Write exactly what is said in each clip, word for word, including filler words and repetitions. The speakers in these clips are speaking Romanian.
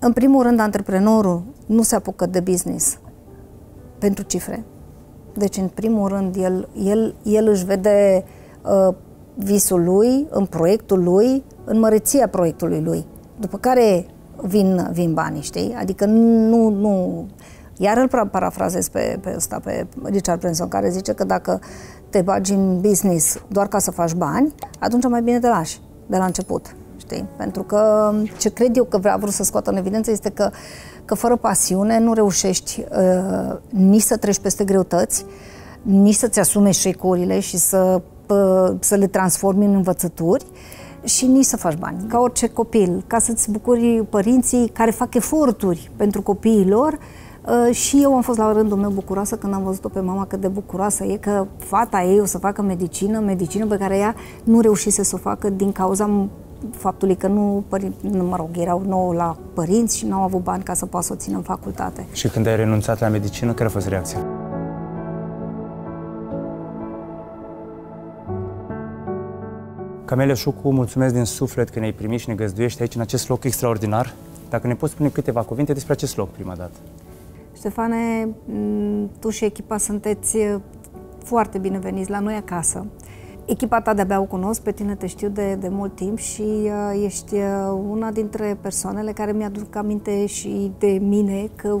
În primul rând, antreprenorul nu se apucă de business pentru cifre. Deci, în primul rând, el, el, el își vede uh, visul lui, în proiectul lui, în măreția proiectului lui. După care vin, vin banii, știi? Adică nu... nu... Iar îl parafrazez pe, pe, ăsta, pe Richard Branson, care zice că dacă te bagi în business doar ca să faci bani, atunci mai bine te lași de la început, știi? Pentru că ce cred eu că vrea vrut să scoată în evidență este că, că fără pasiune nu reușești uh, nici să treci peste greutăți, nici să-ți asumi eșecurile și să, uh, să le transformi în învățături și nici să faci bani. Ca orice copil, ca să-ți bucuri părinții care fac eforturi pentru copiii lor. Uh, și eu am fost la rândul meu bucuroasă când am văzut-o pe mama cât de bucuroasă e că fata ei o să facă medicină, medicină pe care ea nu reușise să o facă din cauza faptului că nu, nu mă rog, erau nouă la părinți și nu au avut bani ca să poată să o țină în facultate. Și când ai renunțat la medicină, care a fost reacția? Camelia Șucu, mulțumesc din suflet că ne-ai primit și ne găzduiești aici, în acest loc extraordinar. Dacă ne poți spune câteva cuvinte despre acest loc prima dată. Ștefane, tu și echipa sunteți foarte bineveniți la noi acasă. Echipa ta de-abia o cunosc, pe tine te știu de, de mult timp și uh, ești una dintre persoanele care mi-aduc aminte și de mine că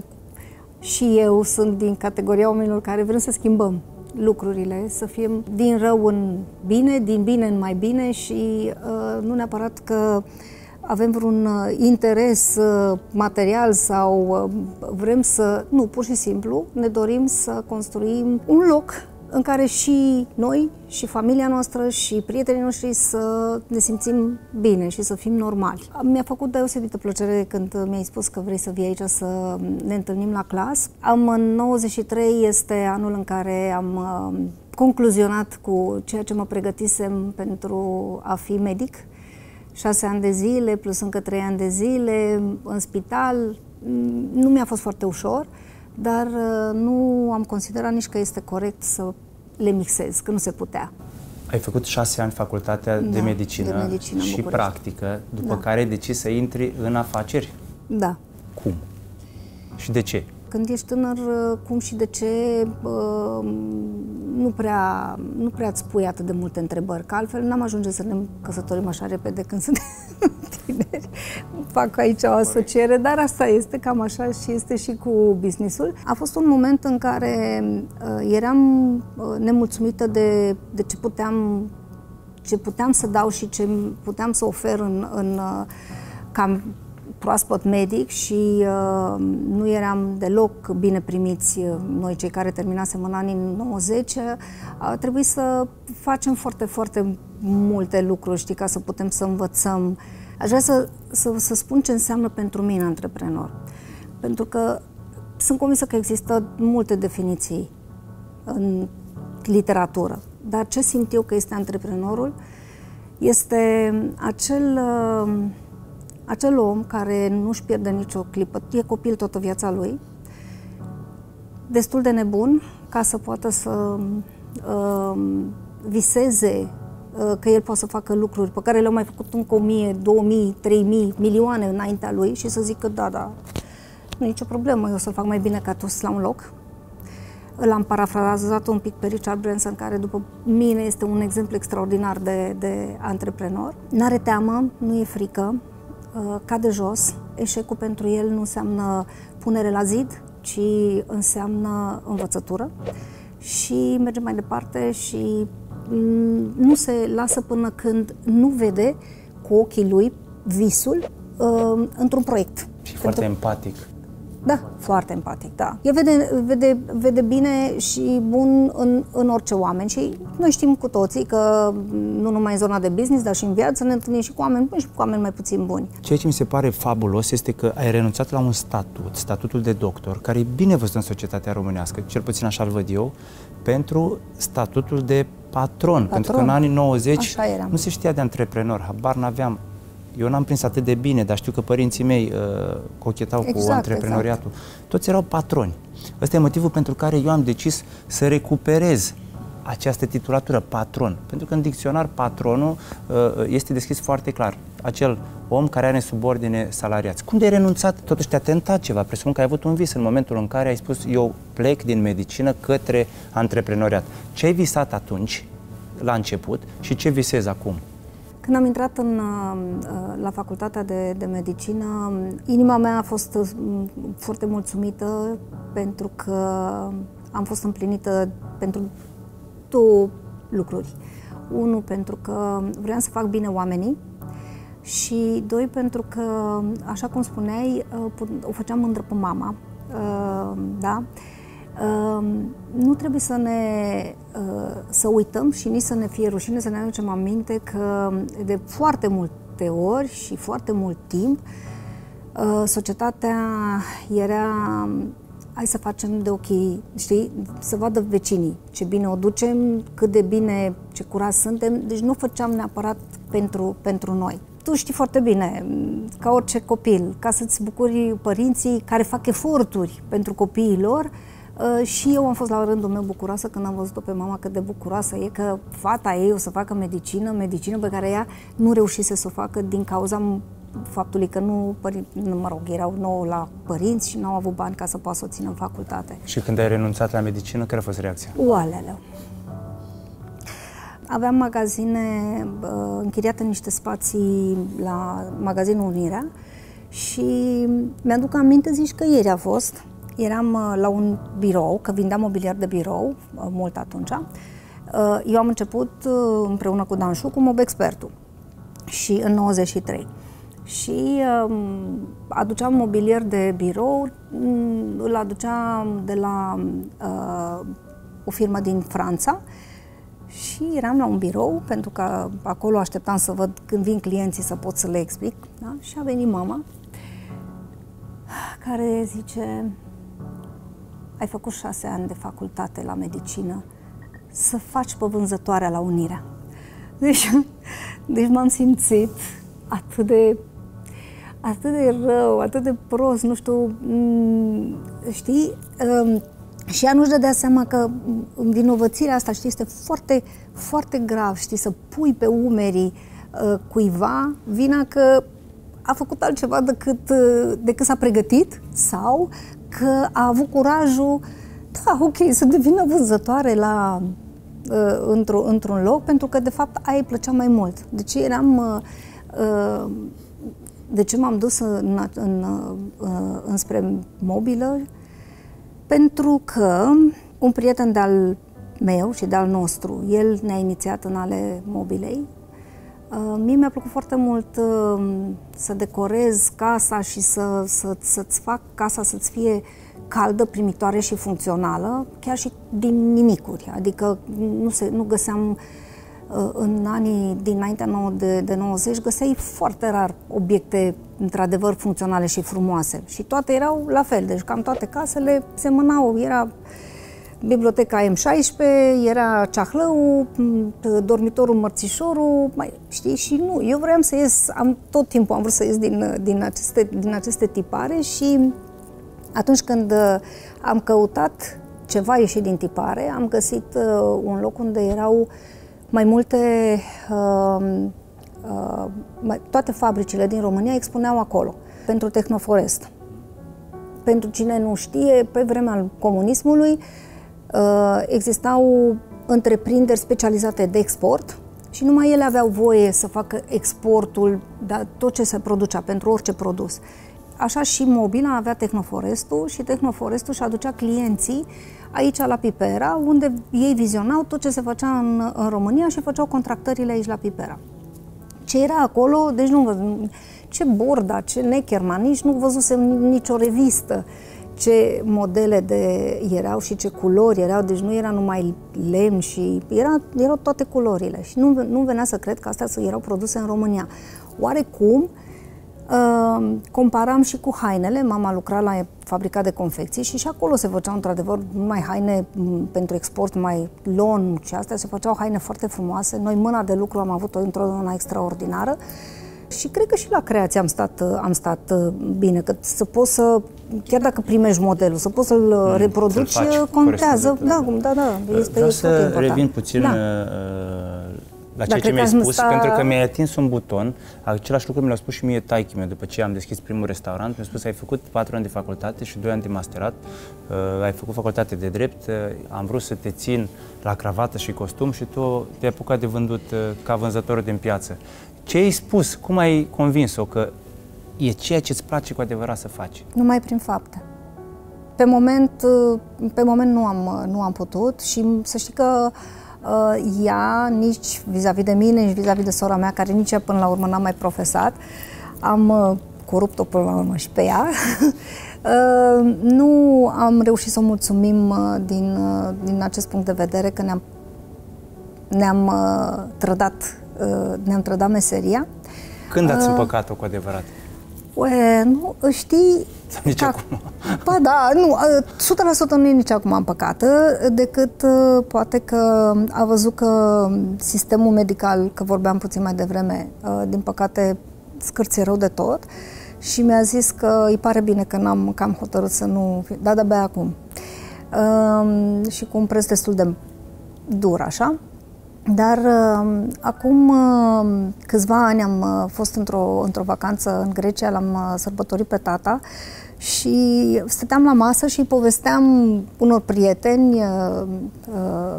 și eu sunt din categoria oamenilor care vrem să schimbăm lucrurile, să fim din rău în bine, din bine în mai bine și uh, nu neapărat că avem vreun interes material sau vrem să... Nu, pur și simplu ne dorim să construim un loc în care și noi, și familia noastră, și prietenii noștri să ne simțim bine și să fim normali. Mi-a făcut deosebită plăcere când mi-ai spus că vrei să vii aici să ne întâlnim la clas. Am în nouăzeci și trei este anul în care am concluzionat cu ceea ce mă pregătisem pentru a fi medic. Șase ani de zile, plus încă trei ani de zile, în spital, nu mi-a fost foarte ușor, dar nu am considerat nici că este corect să le mixez, că nu se putea. Ai făcut șase ani facultatea da, de medicină, de medicină și București. Practică, după da. Care ai decis să intri în afaceri. Da. Cum? Și de ce? Când ești tânăr, cum și de ce, nu prea, nu prea îți pui atât de multe întrebări, că altfel n-am ajunge să ne căsătorim așa repede când suntem tineri. Fac aici o asociere, dar asta este cam așa și este și cu businessul. A fost un moment în care eram nemulțumită de, de ce, puteam, ce puteam să dau și ce puteam să ofer în, în cam... proaspăt medic și uh, nu eram deloc bine primiți. Noi, cei care terminasem în anii nouăzeci, a trebuit să facem foarte, foarte multe lucruri, știi, ca să putem să învățăm. Aș vrea să, să, să spun ce înseamnă pentru mine antreprenor. Pentru că sunt convinsă că există multe definiții în literatură, dar ce simt eu că este antreprenorul este acel... Uh, Acel om care nu-și pierde nicio clipă, e copil toată viața lui, destul de nebun ca să poată să uh, viseze uh, că el poate să facă lucruri pe care le-au mai făcut încă o mie, două mii, trei mii, milioane înaintea lui și să zică da, da, nu e nicio problemă, eu să-l fac mai bine ca tu la un loc. L-am parafrazat un pic pe Richard Branson, care după mine este un exemplu extraordinar de, de antreprenor. N-are teamă, nu e frică. Cade jos, eșecul pentru el nu înseamnă punere la zid, ci înseamnă învățătură și merge mai departe și nu se lasă până când nu vede cu ochii lui visul într-un proiect. Și foarte pentru... empatic. Da, foarte empatic, da. El vede, vede, vede bine și bun în, în orice oameni și noi știm cu toții că nu numai în zona de business, dar și în viață ne întâlnim și cu oameni buni și cu oameni mai puțin buni. Ceea ce mi se pare fabulos este că ai renunțat la un statut, statutul de doctor, care e bine văzut în societatea românească, cel puțin așa îl văd eu, pentru statutul de patron. patron. Pentru că în anii nouăzeci nu se știa de antreprenor, habar n-aveam. Eu n-am prins atât de bine, dar știu că părinții mei uh, cochetau exact, cu antreprenoriatul. Exact. Toți erau patroni. Ăsta e motivul pentru care eu am decis să recuperez această titulatură, patron. Pentru că în dicționar patronul uh, este deschis foarte clar. acel om care are în subordine salariați. Cum de-ai renunțat? Totuși te-a tentat ceva. Presupun că ai avut un vis în momentul în care ai spus eu plec din medicină către antreprenoriat. Ce ai visat atunci, la început, și ce visezi acum? Când am intrat în, la facultatea de, de medicină, inima mea a fost foarte mulțumită pentru că am fost împlinită pentru două lucruri. Unu, pentru că vreau să fac bine oamenii și doi, pentru că, așa cum spuneai, o făceam mândră pe mama. Da? Nu trebuie să ne să uităm și nici să ne fie rușine să ne aducem aminte că de foarte multe ori și foarte mult timp societatea era hai să facem de ochii, știi, să vadă vecinii ce bine o ducem, cât de bine, ce curați suntem, deci nu făceam neapărat pentru, pentru noi. Tu știi foarte bine, ca orice copil, ca să-ți bucuri părinții care fac eforturi pentru copiii lor. Și eu am fost la rândul meu bucuroasă când am văzut-o pe mama cât de bucuroasă e că fata ei o să facă medicină, medicină pe care ea nu reușise să o facă din cauza faptului că nu, mă rog, erau nouă la părinți și nu au avut bani ca să poată să o țină în facultate. Și când ai renunțat la medicină, care a fost reacția? Oalele. Aveam magazine, închiriate în niște spații la magazinul Unirea și mi-aduc aminte, zici că ieri a fost. Eram la un birou, că vindeam mobiliar de birou, mult atunci. Eu am început împreună cu Dansu cu Mobexpertul și în nouăzeci și trei. Și aduceam mobilier de birou, îl aduceam de la o firmă din Franța și eram la un birou, pentru că acolo așteptam să văd când vin clienții să pot să le explic. Da? Și a venit mama care zice: ai făcut șase ani de facultate la medicină, să faci pe vânzătoarea la Unirea. Deci, deci m-am simțit atât de, atât de rău, atât de prost, nu știu, știi? Și ea nu-și dădea seama că învinovățirea asta, știi, este foarte, foarte grav, știi, să pui pe umerii cuiva vina că a făcut altceva decât, decât s-a pregătit sau că a avut curajul, da, ok, să devină vânzătoare la, într-un, într-un loc, pentru că, de fapt, aia îi plăcea mai mult. De ce eram, de ce m-am dus în, în, înspre mobilă? Pentru că un prieten de-al meu și de-al nostru, el ne-a inițiat în ale mobilei. Mie mi-a plăcut foarte mult să decorez casa și să, să, să-ți fac casa să-ți fie caldă, primitoare și funcțională, chiar și din nimicuri. Adică nu, se, nu găseam în anii dinaintea de, de nouăzeci, găseai foarte rar obiecte într-adevăr funcționale și frumoase. Și toate erau la fel, deci cam toate casele semănau, era biblioteca M șaisprezece, era ceahlăul, dormitorul mărțișorul, mai știi, și nu, eu vreau să ies, am tot timpul am vrut să ies din, din, aceste, din aceste tipare și atunci când am căutat ceva ieșit din tipare, am găsit un loc unde erau mai multe, uh, uh, mai, toate fabricile din România expuneau acolo, pentru Tehnoforest. Pentru cine nu știe, pe vremea comunismului, Uh, existau întreprinderi specializate de export și numai ele aveau voie să facă exportul, da, tot ce se producea, pentru orice produs. Așa și mobila avea Tehnoforestul și Tehnoforestul și aducea clienții aici la Pipera, unde ei vizionau tot ce se făcea în, în România și făceau contractările aici la Pipera. Ce era acolo, deci nu văzusem, ce Borda, ce Neckerman, nici nu văzusem nicio revistă. Ce modele de erau și ce culori erau, deci nu era numai lemn și era, erau toate culorile și nu, nu venea să cred că astea erau produse în România. Oarecum, uh, comparam și cu hainele, mama lucra la fabrica de confecții și și acolo se făceau într-adevăr numai haine pentru export, mai lon și astea, se făceau haine foarte frumoase, noi mâna de lucru am avut-o într-una extraordinară. Și cred că și la creație am stat, am stat bine, că să poți să, chiar dacă primești modelul, să poți să-l mm, reproduci, să-l faci, contează. Da, da, da, este, vreau este să revin puțin da. la ceea ce mi-ai spus, sta... pentru că mi-ai atins un buton, același lucru mi l-a spus și mie taichimea, după ce am deschis primul restaurant, mi-a spus, ai făcut patru ani de facultate și doi ani de masterat, uh, ai făcut facultate de drept, uh, am vrut să te țin la cravată și costum și tu te-ai apucat de vândut uh, ca vânzătorul din piață. Ce ai spus? Cum ai convins-o că e ceea ce îți place cu adevărat să faci? Numai prin fapte. Pe moment, pe moment nu am, nu am putut și să știi că uh, ea, nici vis-a-vis de mine, nici vis-a-vis de sora mea, care nici până la urmă n-am mai profesat, am uh, corupt-o până la urmă și pe ea, uh, nu am reușit să o mulțumim uh, din, uh, din acest punct de vedere că ne-am ne-am uh, trădat, uh, ne-am trădat meseria. Când ați uh, împăcat-o cu adevărat? Ue, nu, știi... Nici acum. Ba da, nu, o sută la sută nu e nici acum împăcată, decât poate că a văzut că sistemul medical, că vorbeam puțin mai devreme, din păcate scârție rău de tot și mi-a zis că îi pare bine că n-am cam hotărât să nu... Da, de-abia acum. Și cu un preț destul de dur, așa. Dar acum câțiva ani am fost într-o într-o vacanță în Grecia, l-am sărbătorit pe tata și stăteam la masă și îi povesteam unor prieteni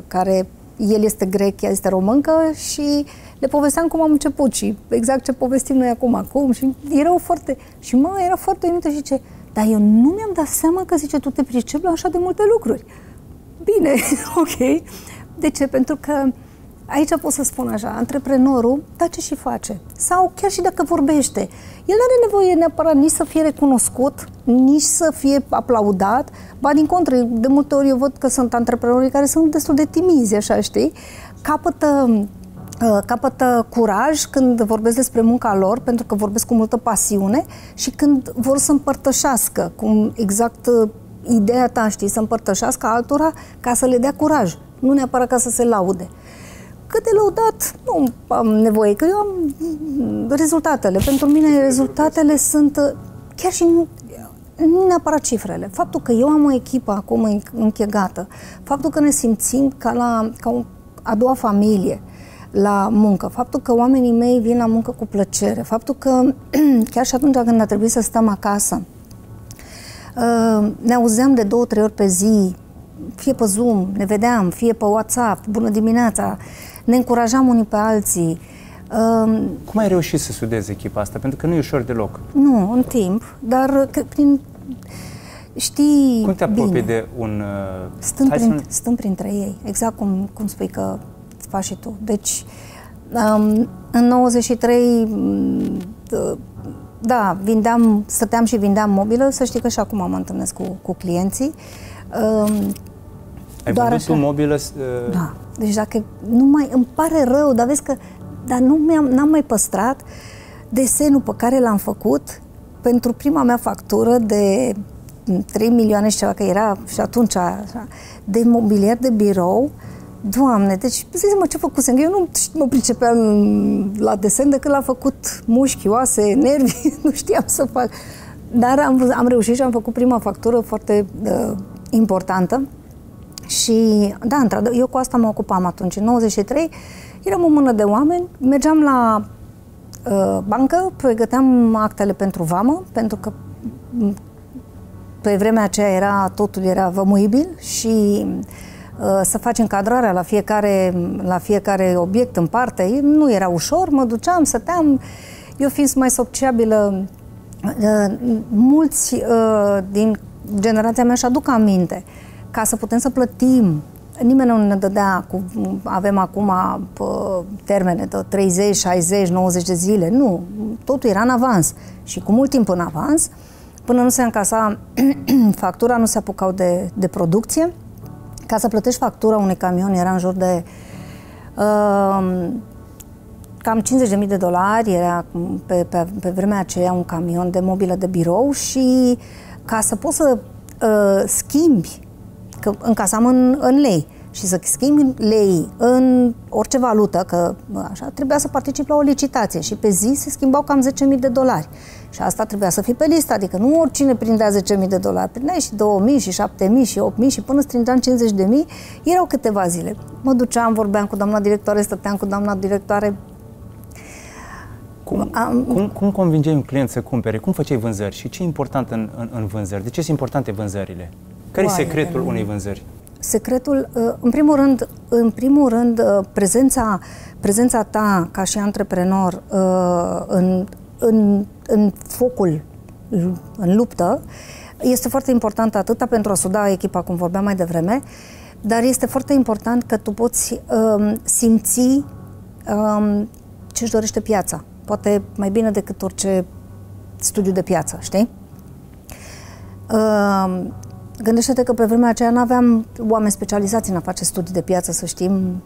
care, el este grec, ea este româncă și le povesteam cum am început și exact ce povestim noi acum, acum și erau foarte, și mă, era foarte uimită și zice, dar eu nu mi-am dat seama că, zice, tu te pricepi la așa de multe lucruri. Bine, ok. De ce? Pentru că aici pot să spun așa, antreprenorul tace și face. Sau chiar și dacă vorbește. El nu are nevoie neapărat nici să fie recunoscut, nici să fie aplaudat. Ba din contră, de multe ori eu văd că sunt antreprenorii care sunt destul de timizi, așa, știi? Capătă, capătă curaj când vorbesc despre munca lor, pentru că vorbesc cu multă pasiune și când vor să împărtășească, cum exact ideea ta, știi, să împărtășească altora ca să le dea curaj, nu neapărat ca să se laude. Cât de lăudat, nu am nevoie, că eu am rezultatele. Pentru mine rezultatele sunt, chiar și nu, nu neapărat cifrele. Faptul că eu am o echipă acum închegată, faptul că ne simțim ca la ca o, a doua familie la muncă, faptul că oamenii mei vin la muncă cu plăcere, faptul că chiar și atunci când a trebuit să stăm acasă, ne auzeam de două, trei ori pe zi, fie pe Zoom, ne vedeam, fie pe WhatsApp, bună dimineața, ne încurajam unii pe alții. Cum ai reușit să sudezi echipa asta? Pentru că nu e ușor deloc. Nu, în timp, dar că, prin... știi... Cum te apropii bine de un... Stând, prin, un... stând printre ei, exact cum, cum spui că faci și tu. Deci, um, în nouăzeci și trei, da, vindeam, stăteam și vindeam mobilă, să știi că și acum mă întâlnesc cu, cu clienții. Um, Ai vândut tu mobilă? Uh... Da. Deci dacă nu mai... Îmi pare rău, dar vezi că... Dar nu n-am mai păstrat desenul pe care l-am făcut pentru prima mea factură de trei milioane și ceva, că era și atunci așa, de mobilier de birou. Doamne, deci zice-mă ce făcusem, că eu nu mă pricepeam la desen decât l-a făcut mușchi, oase, nervi, nu știam să fac. Dar am, am reușit și am făcut prima factură foarte... Uh, importantă și, da, într-adevăr, eu cu asta mă ocupam atunci. În nouăzeci și trei eram o mână de oameni, mergeam la uh, bancă, pregăteam actele pentru vamă, pentru că pe vremea aceea era, totul era vămuibil și uh, să faci încadrarea la fiecare, la fiecare obiect în parte, nu era ușor, mă duceam, stăteam, eu fiind mai sociabilă, uh, mulți uh, din generația mea își aduc aminte, ca să putem să plătim. Nimeni nu ne dădea, cu, avem acum pă, termene de treizeci, șaizeci, nouăzeci de zile. Nu, totul era în avans. Și cu mult timp în avans, până nu se încasa factura, nu se apucau de, de producție. Ca să plătești factura unui camion era în jur de uh, cam cincizeci de mii de dolari, era pe, pe, pe vremea aceea un camion de mobilă de birou și ca să poți să uh, schimbi, că încasam în, în lei, și să schimbi lei în orice valută, că așa, trebuia să participi la o licitație și pe zi se schimbau cam zece mii de dolari. Și asta trebuia să fii pe listă, adică nu oricine prindea zece mii de dolari, prindeai și două mii, și șapte mii, și opt mii, și până strângeam cincizeci de mii, erau câteva zile. Mă duceam, vorbeam cu doamna directoare, stăteam cu doamna directoare. Cum, Am... cum, cum convingeai un client să cumpere? Cum făceai vânzări? Și ce e important în, în, în vânzări? De ce sunt importante vânzările? Care e secretul unei vânzări? Secretul, în primul rând, în primul rând prezența, prezența ta ca și antreprenor în, în, în focul, în luptă, este foarte importantă atâta pentru a suda echipa, cum vorbeam mai devreme, dar este foarte important că tu poți um, simți um, ce-și dorește piața. Poate mai bine decât orice studiu de piață, știi? Um, Gândește-te că pe vremea aceea nu aveam oameni specializați în a face studii de piață, să știm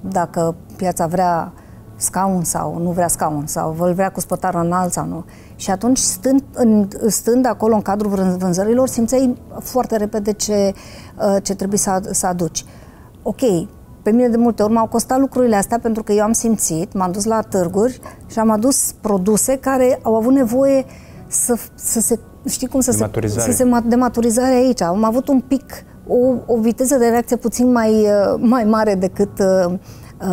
dacă piața vrea scaun sau nu vrea scaun, sau îl vrea cu spătară înalt sau nu. Și atunci, stând, în, stând acolo în cadrul vânzărilor, simțeai foarte repede ce, ce trebuie să, să aduci. Ok, pe mine de multe ori m-au costat lucrurile astea pentru că eu am simțit, m-am dus la târguri și am adus produse care au avut nevoie să, să se știi cum să se, să se dematurizare aici. Am avut un pic, o, o viteză de reacție puțin mai, mai mare decât uh,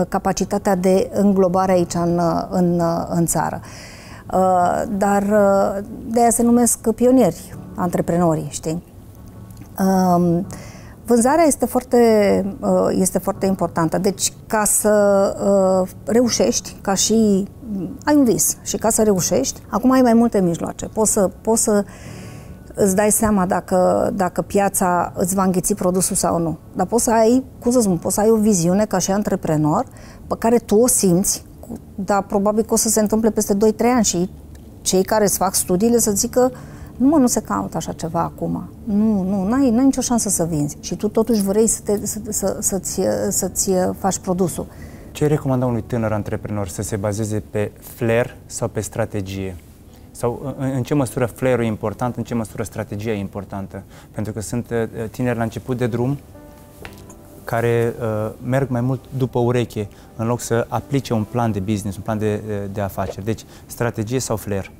capacitatea de înglobare aici în, în, în țară. Uh, dar uh, de aia se numesc pionieri, antreprenorii, știi? Uh, vânzarea este foarte, uh, este foarte importantă. Deci, ca să uh, reușești, ca și ai un vis și ca să reușești, acum ai mai multe mijloace. Poți să, poți să îți dai seama dacă, dacă piața îți va înghiți produsul sau nu. Dar poți să ai, cum să spun, poți să ai o viziune ca și antreprenor pe care tu o simți, dar probabil că o să se întâmple peste doi trei ani și cei care îți fac studiile să zică nu, mă, nu se caută așa ceva acum. Nu, nu, n-ai, n-ai nicio șansă să vinzi. Și tu totuși vrei să te, să, să, să-ți, să-ți faci produsul. Ce recomanda unui tânăr antreprenor, să se bazeze pe flair sau pe strategie? Sau în, în ce măsură flair-ul e important, în ce măsură strategia e importantă? Pentru că sunt tineri la început de drum care uh, merg mai mult după ureche în loc să aplice un plan de business, un plan de, de afaceri. Deci, strategie sau flair?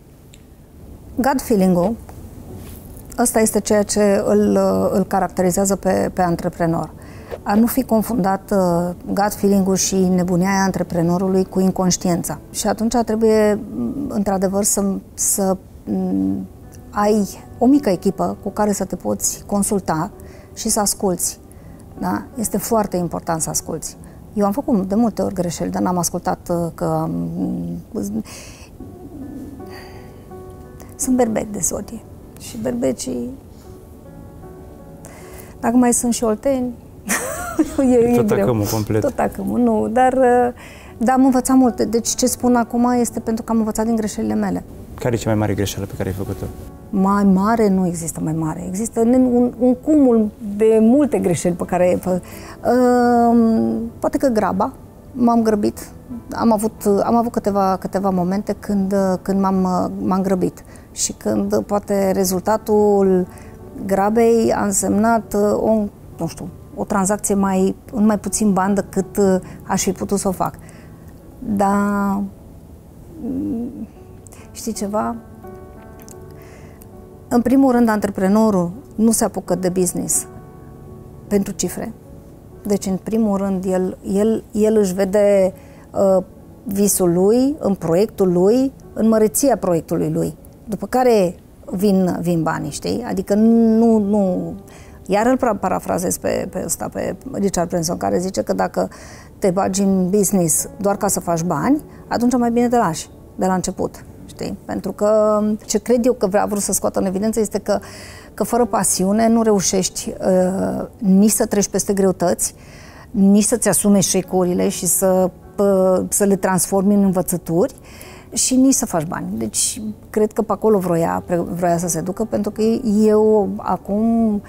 Gut feeling-ul, ăsta este ceea ce îl, îl caracterizează pe, pe antreprenor. A nu fi confundat uh, gut feeling-ul și nebunia antreprenorului cu inconștiența. Și atunci trebuie, într-adevăr, să, să ai o mică echipă cu care să te poți consulta și să asculți. Da? Este foarte important să asculți. Eu am făcut de multe ori greșeli, dar n-am ascultat uh, că... Um, sunt berbeci de zodie și berbecii, dacă mai sunt și olteni, e, tot acâmul complet. Tot acâmul, nu, dar, dar am învățat multe. Deci ce spun acum este pentru că am învățat din greșelile mele. Care e cea mai mare greșeală pe care ai făcut-o? Mai mare? Nu există mai mare. Există un, un cumul de multe greșeli pe care ai făcut. Uh, poate că graba. M-am grăbit. Am avut, am avut câteva, câteva momente când, când m-am, m-am grăbit. Și când poate rezultatul grabei a însemnat o, nu știu, o tranzacție mai, în mai puțin bani decât aș fi putut să o fac. Dar știi ceva? În primul rând, antreprenorul nu se apucă de business pentru cifre. Deci, în primul rând, el, el, el își vede uh, visul lui, în proiectul lui, în măreția proiectului lui. După care vin, vin banii, știi? Adică nu... nu... Iar îl parafrazez pe, pe ăsta, pe Richard Branson, care zice că dacă te bagi în business doar ca să faci bani, atunci mai bine te lași de la început, știi? Pentru că ce cred eu că vrea vrut să scoată în evidență este că că fără pasiune nu reușești uh, nici să treci peste greutăți, nici să-ți asumi eșecurile și să, uh, să le transformi în învățături și nici să faci bani. Deci, cred că pe acolo vroia, vroia să se ducă, pentru că eu acum,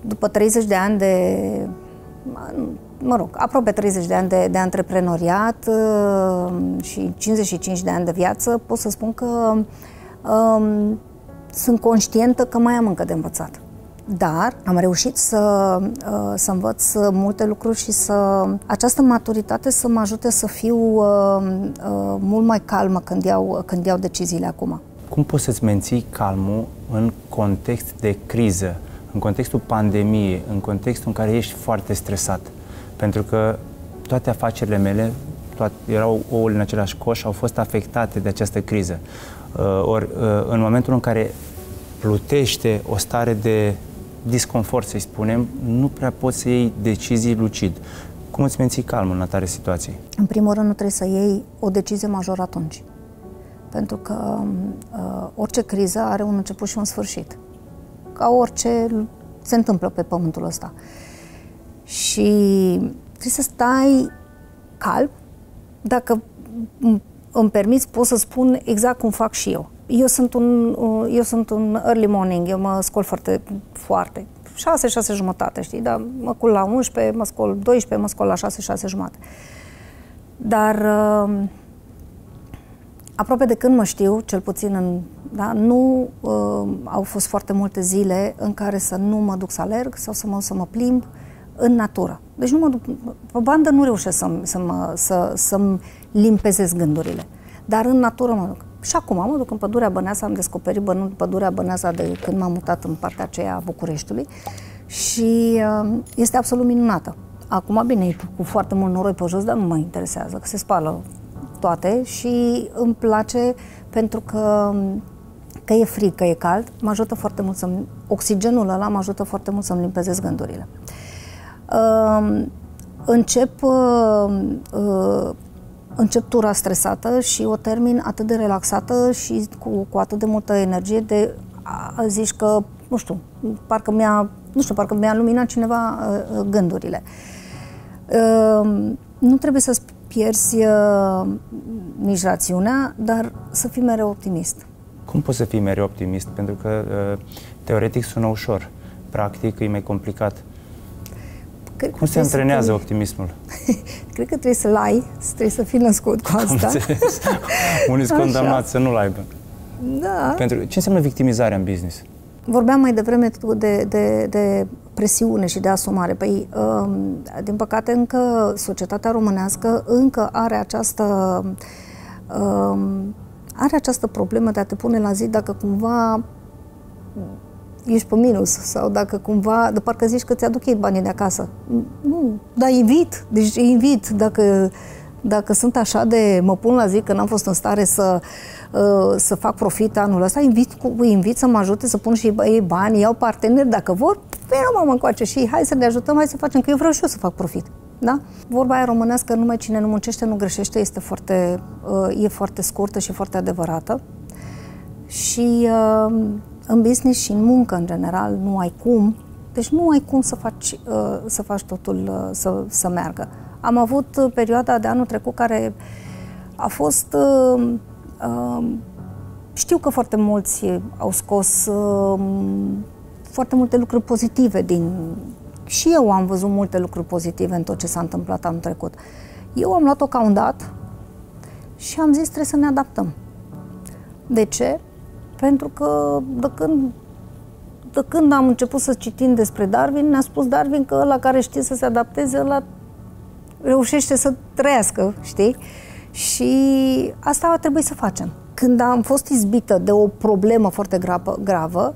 după treizeci de ani de... mă rog, aproape treizeci de ani de, de antreprenoriat uh, și cincizeci și cinci de ani de viață, pot să spun că... Uh, sunt conștientă că mai am încă de învățat. dar am reușit să, să învăț multe lucruri și să această maturitate să mă ajute să fiu mult mai calmă când iau, când iau deciziile acum. Cum poți să-ți menții calmul în context de criză, în contextul pandemiei, în contextul în care ești foarte stresat? Pentru că toate afacerile mele, toate, erau ouăle în același coș, au fost afectate de această criză. Uh, Ori, uh, în momentul în care plutește o stare de disconfort, să-i spunem, nu prea poți să iei decizii lucid. Cum îți menții calmul în atare situații? În primul rând, nu trebuie să iei o decizie majoră atunci. Pentru că uh, orice criză are un început și un sfârșit. Ca orice se întâmplă pe pământul ăsta. Și trebuie să stai calm. Dacă îmi permiți, pot să spun exact cum fac și eu. Eu sunt un, eu sunt un early morning, eu mă scol foarte, foarte. șase, șase jumătate, știi, dar mă cul la unsprezece, mă scol douăsprezece, mă scol la șase, șase jumătate. Dar uh, aproape de când mă știu, cel puțin în, da, nu uh, au fost foarte multe zile în care să nu mă duc să alerg sau să mă, să mă plimb în natură. Deci nu mă duc, pe bandă nu reușesc să-mi să să, să limpezesc gândurile, dar în natură mă duc. Și acum mă duc în pădurea Băneasa, am descoperit bă, pădurea Băneasa de când m-am mutat în partea aceea a Bucureștiului și este absolut minunată. Acum, bine, e cu foarte mult noroi pe jos, dar nu mă interesează, că se spală toate și îmi place pentru că că e frig, că e cald, mă ajută foarte mult să oxigenul ăla mă ajută foarte mult să-mi limpezesc gândurile. Uh, încep, uh, uh, încep tura stresată și o termin atât de relaxată și cu, cu atât de multă energie de a zici că, nu știu, parcă mi-a, nu știu, parcă mi-a luminat cineva uh, gândurile. Uh, nu trebuie să-ți pierzi uh, nici rațiunea, dar să fii mereu optimist. Cum poți să fii mereu optimist? Pentru că uh, teoretic sună ușor, practic e mai complicat. Cred Cum se antrenează să... optimismul? Cred că trebuie să-l ai, trebuie să fii născut cu asta. Unii sunt condamnați să nu-l aibă. Da. Pentru... Ce înseamnă victimizarea în business? Vorbeam mai devreme de, de, de presiune și de asumare. Păi, din păcate, încă societatea românească încă are această, are această problemă de a te pune la zi dacă cumva ești pe minus sau dacă cumva, de parcă zici că ți-aduc ei banii de acasă. Nu, dar invit, deci invit. Dacă, dacă sunt așa de, mă pun la zi că n-am fost în stare să, să fac profit anul ăsta, invit, invit să mă ajute să pun și ei bani, iau parteneri dacă vor, vreau mă încoace și hai să ne ajutăm, hai să facem, că eu vreau și eu să fac profit. Da? Vorba aia românească, numai cine nu muncește nu greșește, este foarte, e foarte scurtă și foarte adevărată. Și în business și în muncă, în general, nu ai cum. Deci nu ai cum să faci, să faci totul să, să meargă. Am avut perioada de anul trecut care a fost... Știu că foarte mulți au scos foarte multe lucruri pozitive din... Și eu am văzut multe lucruri pozitive în tot ce s-a întâmplat anul trecut. Eu am luat-o ca un dat și am zis trebuie să ne adaptăm. De ce? Pentru că de când, de când am început să citim despre Darwin, ne-a spus Darwin că ăla care știe să se adapteze, ăla reușește să trăiască, știi? Și asta a trebuit să facem. Când am fost izbită de o problemă foarte gravă, gravă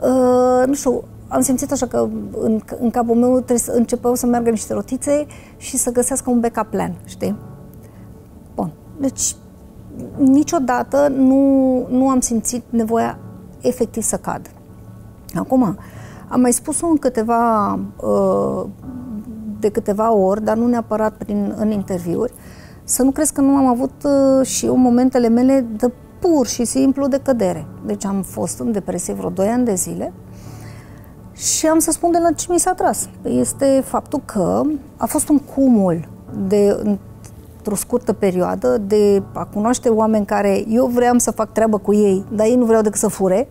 uh, nu știu, am simțit așa că în, în capul meu trebuie să începeau să meargă niște rotițe și să găsească un backup plan, știi? Bun, deci... Niciodată nu, nu am simțit nevoia efectiv să cad. Acum, am mai spus-o în câteva, de câteva ori, dar nu neapărat prin, în interviuri, să nu crezi că nu am avut și eu momentele mele de pur și simplu de cădere. Deci am fost în depresie vreo doi ani de zile și am să spun de la ce mi s-a tras. Este faptul că a fost un cumul de... într-o scurtă perioadă, de a cunoaște oameni care eu vreau să fac treabă cu ei, dar ei nu vreau decât să fure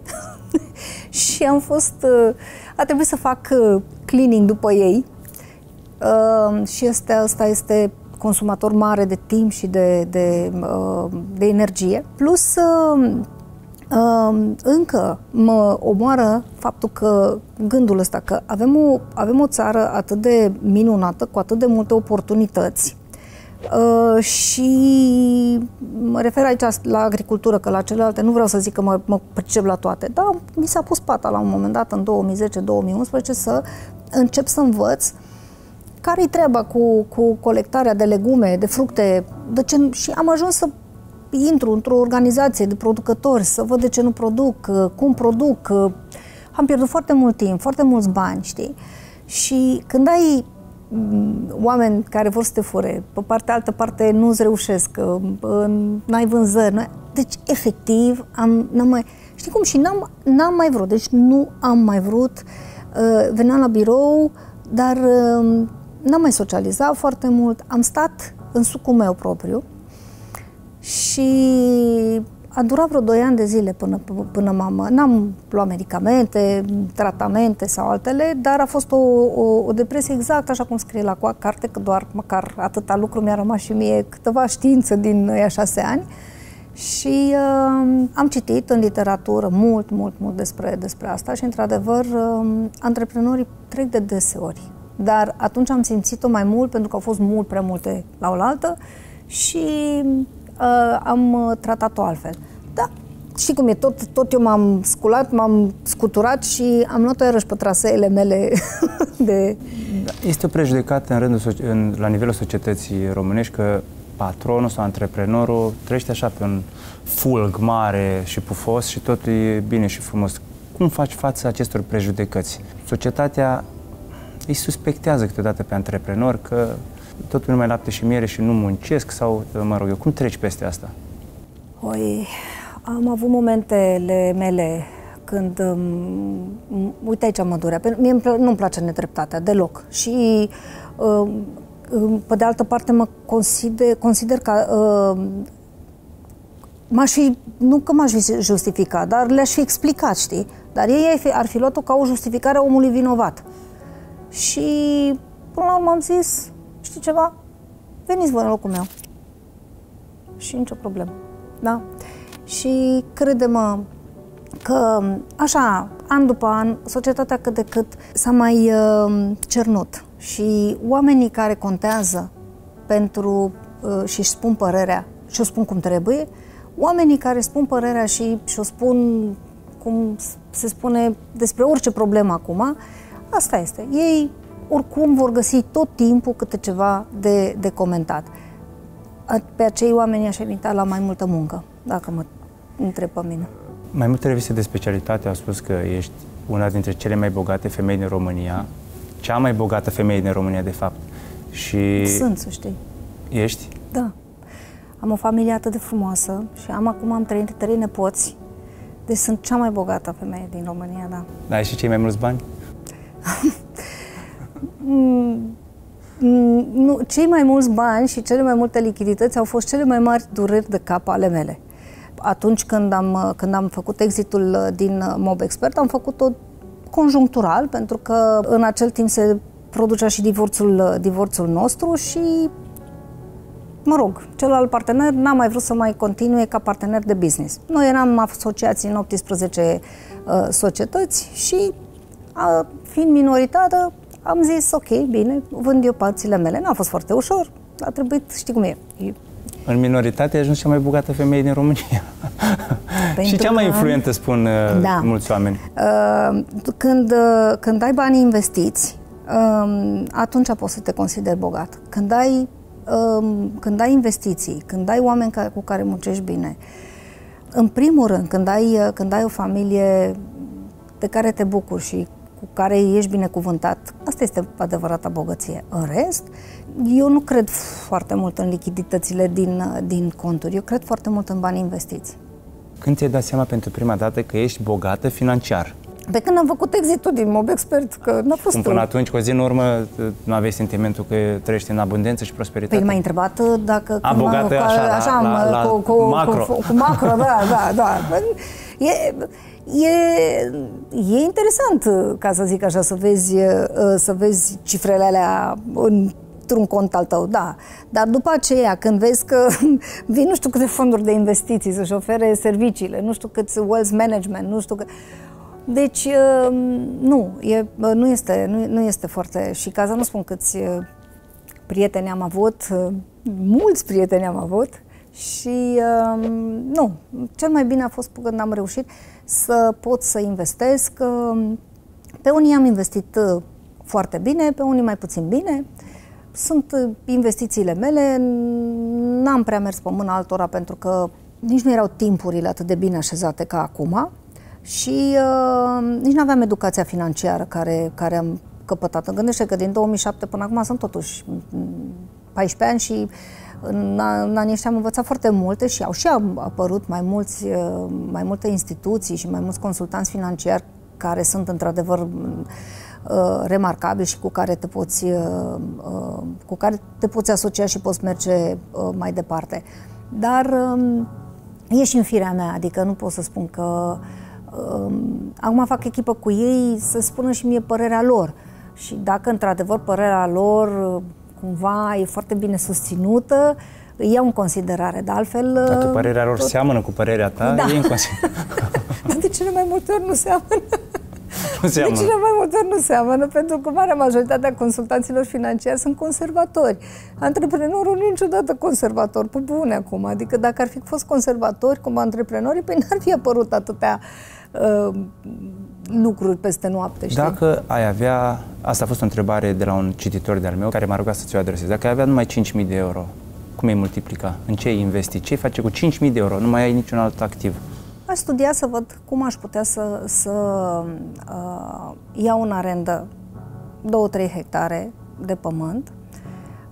și am fost, a trebuit să fac cleaning după ei uh, și asta, asta este consumator mare de timp și de, de, uh, de energie. Plus uh, Încă mă omoară faptul că gândul ăsta că avem o, avem o țară atât de minunată, cu atât de multe oportunități și mă refer aici la agricultură, că la celelalte nu vreau să zic că mă, mă pricep la toate, dar mi s-a pus pata la un moment dat în două mii zece două mii unsprezece să încep să învăț care-i treaba cu, cu colectarea de legume, de fructe, de ce, și am ajuns să intru într-o organizație de producători, să văd de ce nu produc, cum produc. Am pierdut foarte mult timp, foarte mulți bani, știi? Și când ai oameni care vor să te fure, pe partea altă parte nu-ți reușesc, n-ai vânzări, deci efectiv am, n-am mai... Știi cum? Și n-am, n-am mai vrut, deci nu am mai vrut. Veneam la birou, dar n-am mai socializat foarte mult. Am stat în sucul meu propriu și a durat vreo doi ani de zile până, până m-am... N-am luat medicamente, tratamente sau altele, dar a fost o, o, o depresie exact așa cum scrie la carte, că doar măcar atâta lucru mi-a rămas și mie, câteva știință din ăia șase ani. Și uh, am citit în literatură mult, mult, mult despre, despre asta și, într-adevăr, uh, antreprenorii trec de deseori. Dar atunci am simțit-o mai mult pentru că au fost mult prea multe la oaltă și... Uh, am tratat-o altfel. Da, și cum e, tot, tot eu m-am sculat, m-am scuturat și am luat-o iarăși pe traseele mele de... Este o prejudecată în rândul, în, la nivelul societății românești că patronul sau antreprenorul trăiește așa pe un fulg mare și pufos și tot e bine și frumos. Cum faci față acestor prejudecăți? Societatea îi suspectează câteodată pe antreprenori că tot numai lapte și miere și nu muncesc sau, mă rog eu, cum treci peste asta? Oi, am avut momentele mele când, um, uite aici mă durea, mie nu-mi place nedreptatea deloc și um, pe de altă parte mă consider, consider că um, m-aș fi, nu că m-aș fi justificat, dar le-aș fi explicat, știi? Dar ei ar fi, ar fi luat-o ca o justificare a omului vinovat și până la urmă am zis: știi ceva? Veniți voi în locul meu. Și nicio problemă. Da? Și crede-mă că, așa, an după an, societatea cât de cât s-a mai uh, cernut. Și oamenii care contează pentru uh, și-și spun părerea și-o spun cum trebuie, oamenii care spun părerea și și-o spun cum se spune despre orice problemă acum, asta este. Ei oricum vor găsi tot timpul câte ceva de, de comentat. Pe acei oameni aș invita la mai multă muncă, dacă mă întreb pe mine. Mai multe reviste de specialitate au spus că ești una dintre cele mai bogate femei din România, cea mai bogată femeie din România, de fapt. Și... sunt, să știi. Ești? Da. Am o familie atât de frumoasă și am acum am trei, trei nepoți, deci sunt cea mai bogată femeie din România, da. Dar ai și cei mai mulți bani? Mm, nu, cei mai mulți bani și cele mai multe lichidități au fost cele mai mari dureri de cap ale mele. Atunci când am, când am făcut exitul din Mobexpert, am făcut-o conjunctural, pentru că în acel timp se producea și divorțul, divorțul nostru și, mă rog, celălalt partener n-a mai vrut să mai continue ca partener de business. Noi eram asociați în optsprezece uh, societăți și, a, fiind minoritară, am zis: ok, bine, vând eu părțile mele. N-a fost foarte ușor, a trebuit, știi cum e. În minoritate ai ajuns cea mai bogată femeie din România. Și cea mai influentă, spun da. mulți oameni. Când, când ai banii investiți, atunci poți să te consideri bogat. Când ai, când ai investiții, când ai oameni cu care muncești bine, în primul rând, când ai, când ai o familie de care te bucuri și cu care ești binecuvântat, asta este adevărata bogăție. În rest, eu nu cred foarte mult în lichiditățile din, din conturi, eu cred foarte mult în banii investiți. Când ți-ai dat seama pentru prima dată că ești bogată financiar? Pe când am făcut exitul din Mobexpert, că n-a fost... Cum până atunci, cu o zi în urmă, nu aveai sentimentul că trăiești în abundență și prosperitate? Păi m-ai întrebat dacă... A, bogată așa, la, așa la, la, la cu, cu, macro. Cu, cu, cu macro, da, da, da. E... E, e interesant, ca să zic așa, să vezi, să vezi cifrele alea în într-un cont al tău, da. Dar după aceea, când vezi că vin nu știu câte fonduri de investiții să-și ofere serviciile, nu știu câți wealth management, nu știu că... Deci, nu, e, nu, este, nu, nu este foarte... Și ca să nu spun câți prieteni am avut, mulți prieteni am avut și nu, cel mai bine a fost când am reușit să pot să investesc. Pe unii am investit foarte bine, pe unii mai puțin bine. Sunt investițiile mele, n-am prea mers pe mâna altora pentru că nici nu erau timpurile atât de bine așezate ca acum și uh, nici nu aveam educația financiară care, care am căpătat. Îmi gândește că din două mii șapte până acum sunt totuși paisprezece ani și în, în anii ăștia am învățat foarte multe și au și au apărut mai, mulți, mai multe instituții și mai mulți consultanți financiari care sunt într-adevăr remarcabili și cu care te poți cu care te poți asocia și poți merge mai departe. Dar e și în firea mea, adică nu pot să spun că acum fac echipă cu ei să spună și mie părerea lor. Și dacă într-adevăr părerea lor cumva e foarte bine susținută, îi iau în considerare, dar altfel... Dacă părerea lor tot... seamănă cu părerea ta, da. E în considerare. Dar de cele mai multe ori nu seamănă. Nu seamănă. De cele mai multe ori nu seamănă, pentru că marea majoritatea consultanților financiari sunt conservatori. Antreprenorul nu e niciodată conservator, pe bune acum. Adică dacă ar fi fost conservatori cum antreprenorii, păi n-ar fi apărut atâtea uh, lucruri peste noapte, știi? Dacă ai avea... Asta a fost o întrebare de la un cititor de-al meu care m-a rugat să ți-o adresez. Dacă ai avea numai cinci mii de euro, cum îi multiplica? În ce investi? Ce face cu cinci mii de euro? Nu mai ai niciun alt activ. Aș studia să văd cum aș putea să, să uh, iau în arendă două trei hectare de pământ,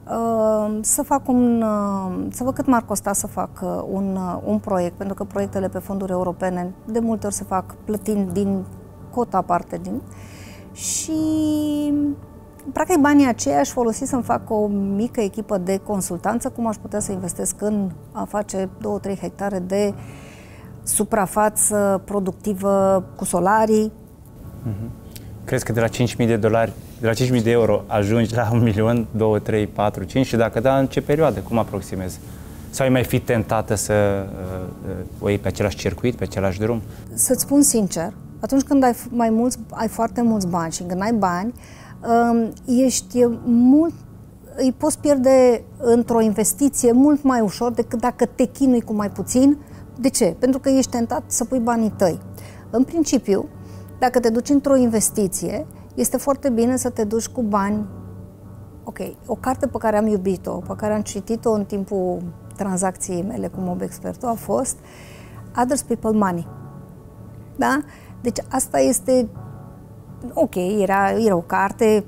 uh, să fac un, uh, să văd cât m-ar costa să fac uh, un, uh, un proiect, pentru că proiectele pe fonduri europene de multe ori se fac plătind din cota aparte din... Și practic banii aceia aș folosi să-mi fac o mică echipă de consultanță, cum aș putea să investesc în a face două trei hectare de suprafață productivă cu solarii. Mm-hmm. Crezi că de la cinci mii de dolari, de la cinci mii de euro ajungi la un milion, doi, trei, patru, cinci și dacă da, în ce perioadă? Cum aproximezi? Sau ai mai fi tentată să o iei pe același circuit, pe același drum? Să-ți spun sincer, atunci când ai, mai mulți, ai foarte mulți bani și când ai bani, ești mult, îi poți pierde într-o investiție mult mai ușor decât dacă te chinui cu mai puțin. De ce? Pentru că ești tentat să pui banii tăi. În principiu, dacă te duci într-o investiție, este foarte bine să te duci cu bani. Ok, o carte pe care am iubit-o, pe care am citit-o în timpul tranzacției mele cu Mobexpertul a fost Other People's Money. Da? Deci asta este... Ok, era, era o carte,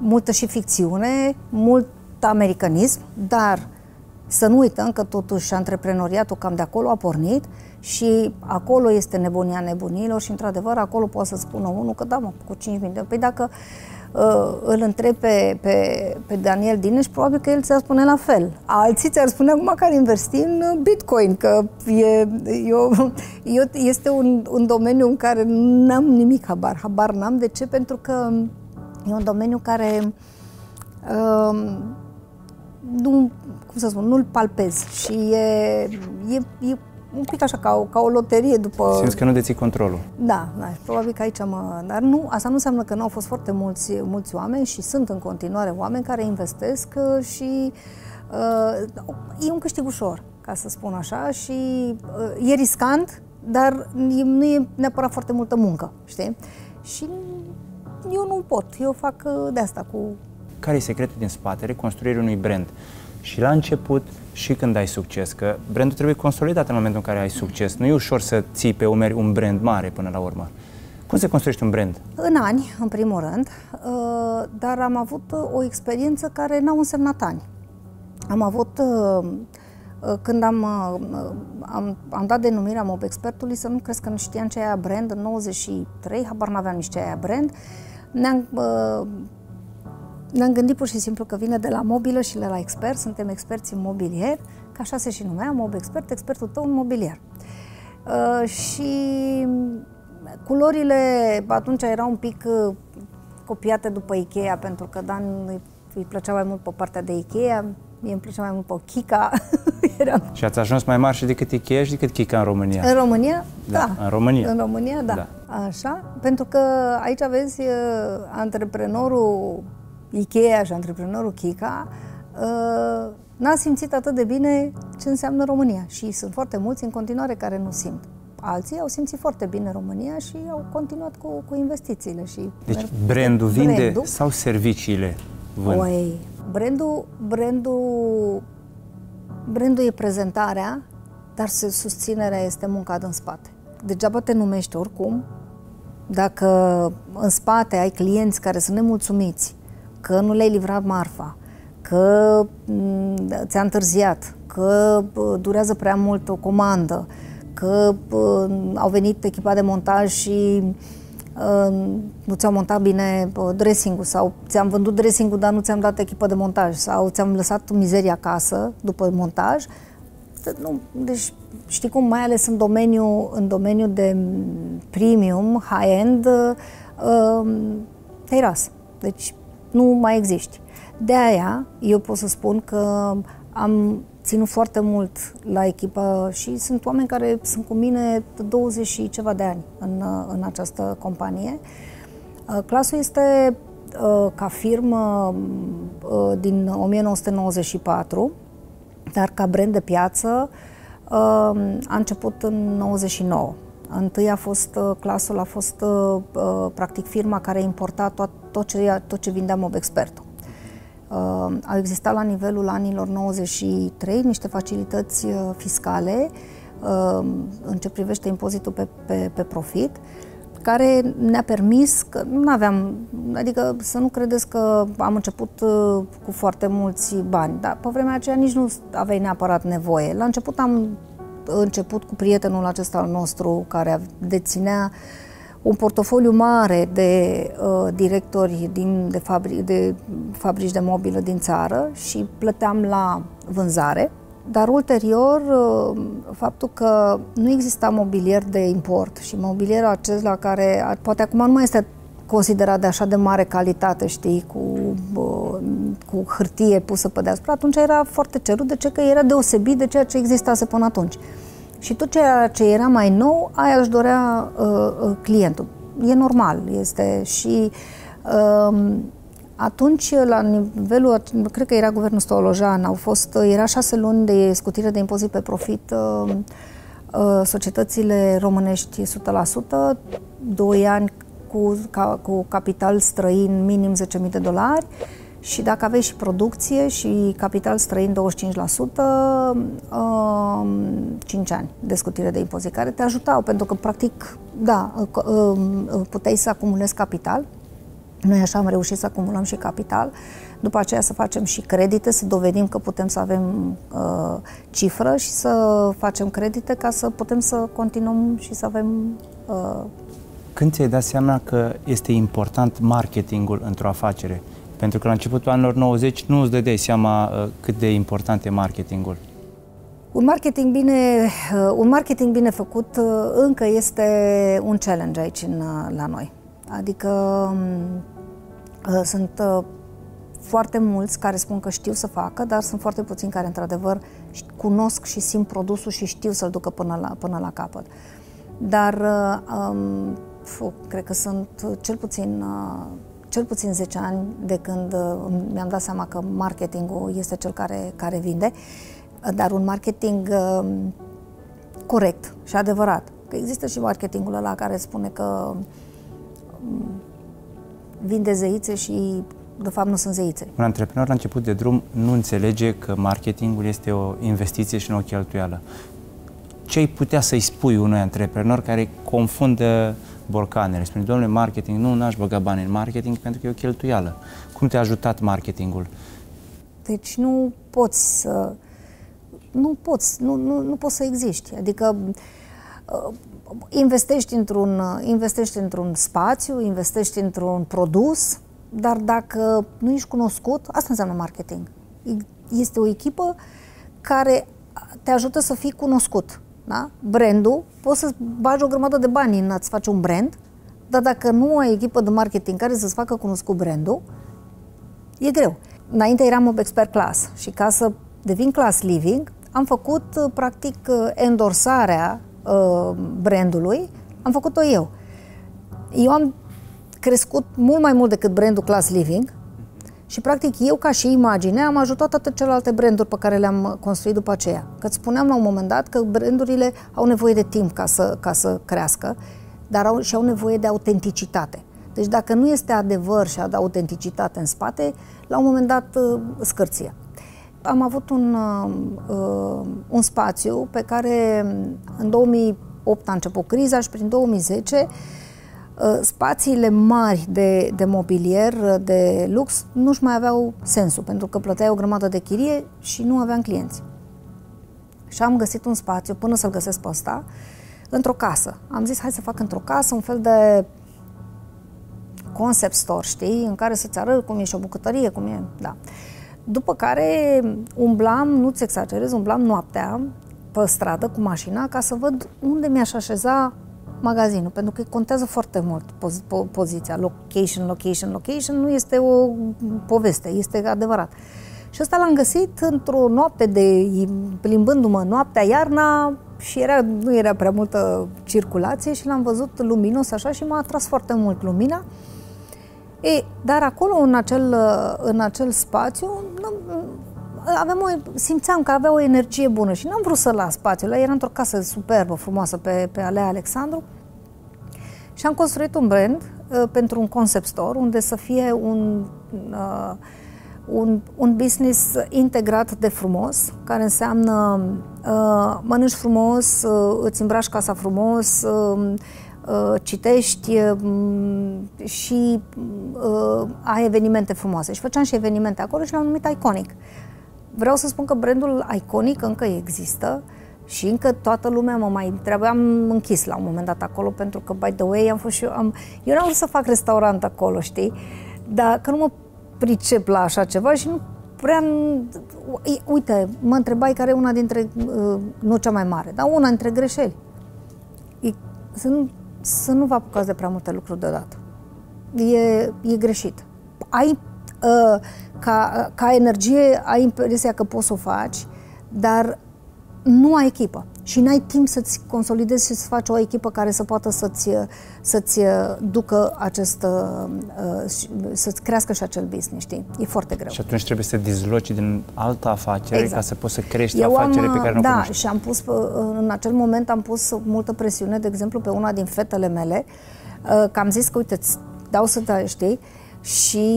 multă și ficțiune, mult americanism, dar să nu uităm că totuși antreprenoriatul cam de acolo a pornit și acolo este nebunia nebunilor și într-adevăr acolo poate să spună unul că da, mă, cu cinci mii de euro. Păi dacă uh, îl întreb pe, pe, pe Daniel Dines, probabil că el ți-ar spune la fel. Alții ți-ar spune acum că ar investi în Bitcoin, că e, eu, eu, este un, un domeniu în care n-am nimic habar. Habar n-am. De ce? Pentru că e un domeniu care uh, nu... cum să spun, nu-l palpez și e, e, e un pic așa ca o, ca o loterie după... Simți că nu deții controlul. Da, da, probabil că aici mă... Dar nu, asta nu înseamnă că nu au fost foarte mulți, mulți oameni și sunt în continuare oameni care investesc și uh, e un câștig ușor, ca să spun așa, și uh, e riscant, dar nu e neapărat foarte multă muncă, știi? Și eu nu pot, eu fac de asta cu... Care e secretul din spatele construirii unui brand? Și la început și când ai succes, că brandul trebuie consolidat în momentul în care ai succes. Nu e ușor să ții pe umeri un brand mare până la urmă. Cum se construiește un brand? În ani, în primul rând, dar am avut o experiență care n-au însemnat ani. Am avut, când am, am, am dat denumirea Mobexpertului, să nu crezi că nu știam ce aia brand, în nouăzeci și trei, habar n-aveam nici ce aia brand, ne-am... Ne-am gândit pur și simplu că vine de la mobilă și de la expert, suntem experți în mobilier, că așa se și numea, Mobexpert, expertul tău în mobilier. Uh, și culorile atunci erau un pic uh, copiate după Ikea, pentru că Dan îi plăcea mai mult pe partea de Ikea, mie îmi plăcea mai mult pe Kika. Era... Și ați ajuns mai mari și decât Ikea și decât Kika în România? În România, da. da. În România, în România da. da. Așa, pentru că aici aveți antreprenorul Ikea și antreprenorul Kika n-a simțit atât de bine ce înseamnă România și sunt foarte mulți în continuare care nu simt. Alții au simțit foarte bine România și au continuat cu, cu investițiile. Și deci brandul vinde brand-ul. Sau serviciile vând? Oi, brandul, brandul, brandul e prezentarea, dar susținerea este munca din spate. Degeaba te numești oricum, dacă în spate ai clienți care sunt nemulțumiți, că nu le-ai livrat marfa, că ți-a întârziat, că durează prea mult o comandă, că au venit echipa de montaj și uh, nu ți-au montat bine dressing-ul sau ți-am vândut dressing-ul, dar nu ți-am dat echipă de montaj sau ți-am lăsat mizeria acasă după montaj. Nu, deci, știi cum, mai ales în domeniul, în domeniul de premium, high-end, uh, te-ai ras. Deci nu mai existi. De aia, eu pot să spun că am ținut foarte mult la echipă și sunt oameni care sunt cu mine douăzeci și ceva de ani în, în această companie. Clasul este ca firmă din o mie nouă sute nouăzeci și patru, dar ca brand de piață a început în nouăzeci și nouă. Întâi a fost, clasul a fost practic firma care importa tot, tot, ce, tot ce vindea Mobexpertul. Uh, au existat la nivelul anilor nouăzeci și trei niște facilități uh, fiscale uh, în ce privește impozitul pe, pe, pe profit, care ne-a permis că nu aveam, adică să nu credeți că am început uh, cu foarte mulți bani, dar pe vremea aceea nici nu aveai neapărat nevoie. La început am început cu prietenul acesta al nostru care deținea un portofoliu mare de uh, directori din, de, fabri, de fabrici de mobilă din țară și plăteam la vânzare, dar ulterior uh, faptul că nu exista mobilier de import și mobilierul acesta care poate acum nu mai este considerat de așa de mare calitate, știi, cu, uh, cu hârtie pusă pe deasupra, atunci era foarte cerut, de ce că era deosebit de ceea ce existase până atunci. Și tot ceea ce era mai nou, aia își dorea uh, clientul. E normal, este și uh, atunci, la nivelul, cred că era guvernul Stolojan, au fost, era șase luni de scutire de impozit pe profit, uh, uh, societățile românești o sută la sută, doi ani cu, ca, cu capital străin minim zece mii de dolari, și dacă aveai și producție și capital străin douăzeci și cinci la sută, cinci ani de scutire de impozit, care te ajutau, pentru că, practic, da, puteai să acumulezi capital. Noi așa am reușit să acumulăm și capital. După aceea să facem și credite, să dovedim că putem să avem cifră și să facem credite ca să putem să continuăm și să avem... Când ți-ai dat seama că este important marketingul într-o afacere? Pentru că la începutul anilor nouăzeci nu îți dădeai seama cât de important e marketingul. Un marketing bine, un marketing bine făcut încă este un challenge aici în, la noi. Adică sunt foarte mulți care spun că știu să facă, dar sunt foarte puțini care într-adevăr cunosc și simt produsul și știu să-l ducă până la, până la capăt. Dar fuh, cred că sunt cel puțin... cel puțin zece ani de când mi-am dat seama că marketingul este cel care, care vinde, dar un marketing corect și adevărat. Că există și marketingul ăla care spune că vinde zeițe și de fapt nu sunt zeițe. Un antreprenor la început de drum nu înțelege că marketingul este o investiție și nu o cheltuială. Ce ai putea să-i spui unui antreprenor care confundă borcanele? Spune, domnule, marketing, nu, n-aș băga bani în marketing pentru că e o cheltuială. Cum te-a ajutat marketingul? Deci nu poți să... Nu poți, nu, nu, nu poți să existi. Adică investești într-un investești într-un spațiu, investești într-un produs, dar dacă nu ești cunoscut, asta înseamnă marketing. Este o echipă care te ajută să fii cunoscut. Da? Brandul, poți să bagi o grămadă de bani în a-ți face un brand, dar dacă nu ai echipă de marketing care să-ți facă cunoscut brandul, e greu. înainte eram Mobexpert Class și ca să devin Class Living am făcut, practic, endorsarea uh, brandului, am făcut-o eu. Eu am crescut mult mai mult decât brandul Class Living și, practic, eu ca și imagine am ajutat toate celelalte branduri pe care le-am construit după aceea. Că-ți spuneam la un moment dat că brandurile au nevoie de timp ca să, ca să crească, dar au, și au nevoie de autenticitate. Deci dacă nu este adevăr și autenticitate în spate, la un moment dat scârție. Am avut un, uh, un spațiu pe care în două mii opt a început criza și prin două mii zece uh, spațiile mari de, de mobilier, de lux, nu-și mai aveau sensul, pentru că plăteai o grămadă de chirie și nu aveam clienți. Și am găsit un spațiu, până să-l găsesc pe ăsta, într-o casă. Am zis, hai să fac într-o casă un fel de concept store, știi, în care să-ți arăt cum e și o bucătărie, cum e, da. După care umblam, nu-ți exagerez, umblam noaptea pe stradă cu mașina ca să văd unde mi-aș așeza magazinul, pentru că contează foarte mult poz po poziția. Location, location, location nu este o poveste, este adevărat. Și ăsta l-am găsit într-o noapte de, plimbându-mă noaptea, iarna, și era, nu era prea multă circulație și l-am văzut luminos așa și m-a atras foarte mult lumina. E, dar acolo, în acel, în acel spațiu, aveam o, simțeam că avea o energie bună și n-am vrut să las spațiul ăla. Era într-o casă superbă, frumoasă, pe, pe Alea Alexandru și am construit un brand uh, pentru un concept store, unde să fie un, uh, un, un business integrat de frumos, care înseamnă uh, mănânci frumos, uh, îți îmbraci casa frumos, uh, citești și uh, ai evenimente frumoase. Și făceam și evenimente acolo și l-am numit Iconic. Vreau să spun că brandul Iconic încă există și încă toată lumea mă mai întreabă. Am închis la un moment dat acolo pentru că, by the way, am fost și eu... Am, eu n-am vrut să fac restaurant acolo, știi? Dar că nu mă pricep la așa ceva și nu prea... Uite, mă întrebai care e una dintre... Nu cea mai mare, dar una dintre greșeli. E, sunt să nu vă apucați de prea multe lucruri deodată. E, e greșit. Ai, uh, ca, ca energie, ai impresia că poți să o faci, dar nu ai echipă. Și n-ai timp să-ți consolidezi și să faci o echipă care să poată să-ți să-ți ducă acest... Uh, să-ți crească și acel business, știi? E foarte greu. Și atunci trebuie să dizloci din altă afacere, exact, ca să poți să crești Eu afacere am, pe care nu da, o cunoști. Și am pus, în acel moment am pus multă presiune, de exemplu, pe una din fetele mele, uh, că am zis că, uite, îți dau să te știi, și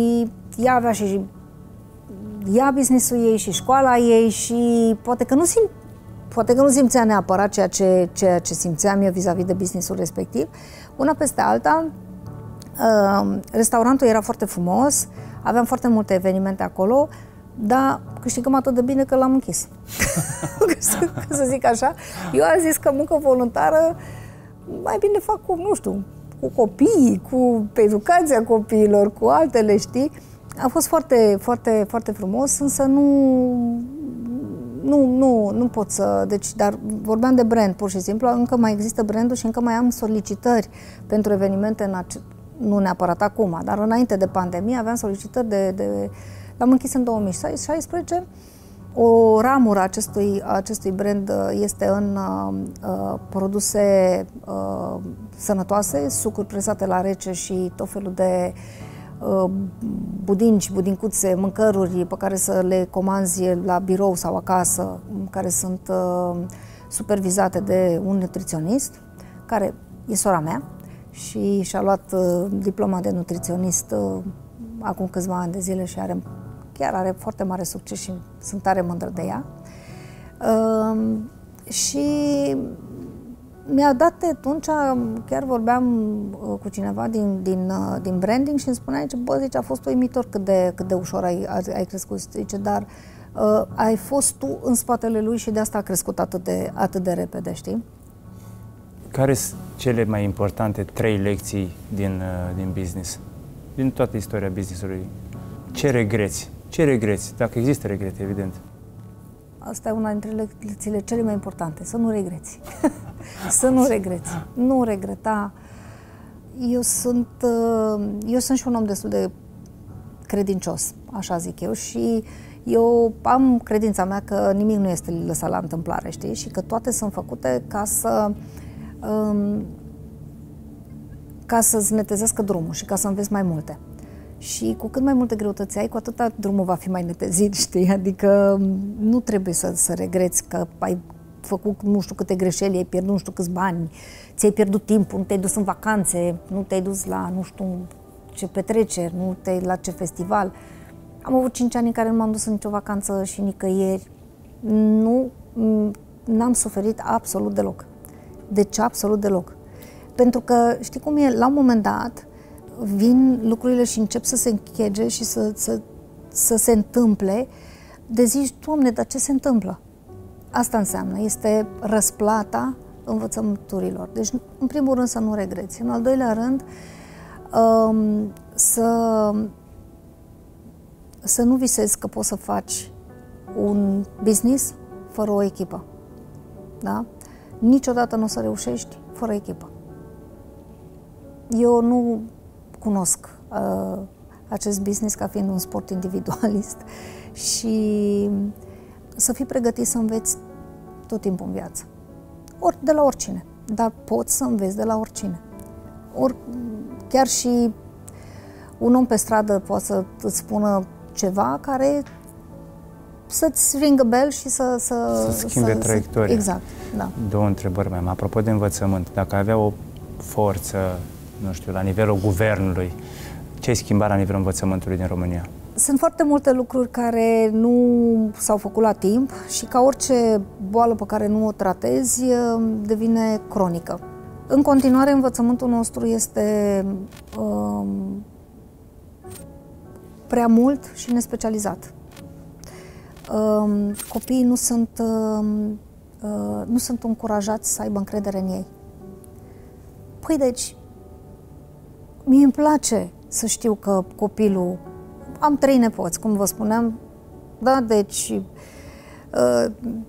ea avea și ea business-ul ei și școala ei și poate că nu simt Poate că nu simțea neapărat ceea ce, ceea ce simțeam eu vis-a-vis de businessul respectiv. Una peste alta, restaurantul era foarte frumos, aveam foarte multe evenimente acolo, dar câștigăm atât de bine că l-am închis. Ca să zic așa. Eu am zis că muncă voluntară mai bine fac cu, nu știu, cu copiii, cu educația copiilor, cu altele, știi? A fost foarte, foarte, foarte frumos, însă nu... Nu, nu, nu pot să... Deci, dar vorbeam de brand, pur și simplu. Încă mai există brandul și încă mai am solicitări pentru evenimente, în ace... nu neapărat acum, dar înainte de pandemie aveam solicitări de... de... L-am închis în două mii șaisprezece. O ramură acestui, acestui brand este în uh, produse uh, sănătoase, sucuri presate la rece și tot felul de... budinci, budincuțe, mâncăruri pe care să le comanzi la birou sau acasă, care sunt uh, supervizate de un nutriționist, care e sora mea și și-a luat uh, diploma de nutriționist uh, acum câțiva ani de zile și are, chiar are foarte mare succes și sunt tare mândră de ea. Uh, și mi-a dat atunci, chiar vorbeam cu cineva din, din, din branding și îmi spunea, zice, bă, zice, a fost uimitor cât de, cât de ușor ai, ai crescut, zice, dar uh, ai fost tu în spatele lui și de asta a crescut atât de, atât de repede, știi? Care sunt cele mai importante trei lecții din, din business? Din toată istoria business-ului? Ce regreți? Ce regreți? Dacă există regrete, evident. Asta e una dintre lecțiile cele mai importante, să nu regreți. Să nu regreți. Nu regreta. Eu sunt, eu sunt și un om destul de credincios, așa zic eu, și eu am credința mea că nimic nu este lăsat la întâmplare, știi? Și că toate sunt făcute ca să um, ca să-ți netezească drumul și ca să înveți mai multe. Și cu cât mai multe greutăți ai, cu atâta drumul va fi mai netezit, știi? Adică nu trebuie să, să regreți că ai făcut nu știu câte greșeli, ai pierdut nu știu câți bani, ți-ai pierdut timpul, nu te-ai dus în vacanțe, nu te-ai dus la nu știu ce petreceri, nu te-ai la ce festival. Am avut cinci ani în care nu m-am dus în nicio vacanță și nicăieri. Nu, n-am suferit absolut deloc. Deci absolut deloc. Pentru că, știi cum e, la un moment dat vin lucrurile și încep să se închege și să, să, să se întâmple, de zici, Doamne, dar ce se întâmplă? Asta înseamnă, este răsplata învățământurilor. Deci, în primul rând, să nu regreți. În al doilea rând, să, să nu visezi că poți să faci un business fără o echipă. Da? Niciodată nu o să reușești fără echipă. Eu nu cunosc uh, acest business ca fiind un sport individualist și să fii pregătit să înveți tot timpul în viață. Ori de la oricine, dar poți să înveți de la oricine. Or, chiar și un om pe stradă poate să îți spună ceva care să-ți ringă bel și să... Să, să schimbe să, traiectoria. Exact, da. Două întrebări mai am. Apropo de învățământ, dacă avea o forță, nu știu, la nivelul guvernului, ce-ai schimbat la nivelul învățământului din România? Sunt foarte multe lucruri care nu s-au făcut la timp și ca orice boală pe care nu o tratezi, devine cronică. În continuare, învățământul nostru este um, prea mult și nespecializat. Um, copiii nu sunt, um, uh, nu sunt încurajați să aibă încredere în ei. Păi deci, mie îmi place să știu că copilul... Am trei nepoți, cum vă spuneam, da, deci